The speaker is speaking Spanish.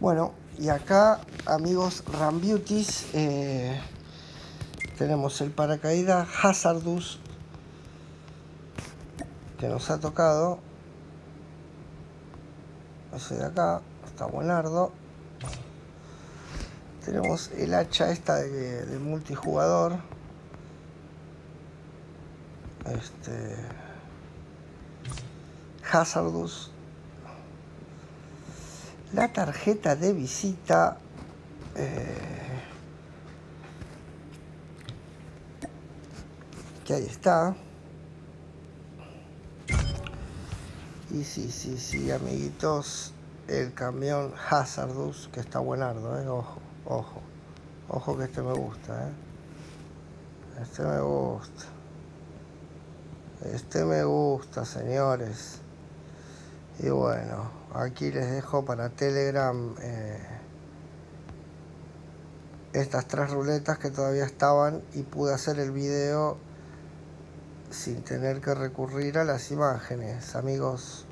Bueno, y acá, amigos Rambeautys, tenemos el paracaídas Hazardus que nos ha tocado. Ese de acá, está buenardo. Tenemos el hacha esta de multijugador. Hazardus. La tarjeta de visita. Que ahí está. Y sí, amiguitos, el camión Hazardus, que está buenardo, ojo que este me gusta, este me gusta, señores. Y bueno, aquí les dejo para Telegram estas tres ruletas que todavía estaban y pude hacer el video sin tener que recurrir a las imágenes, amigos.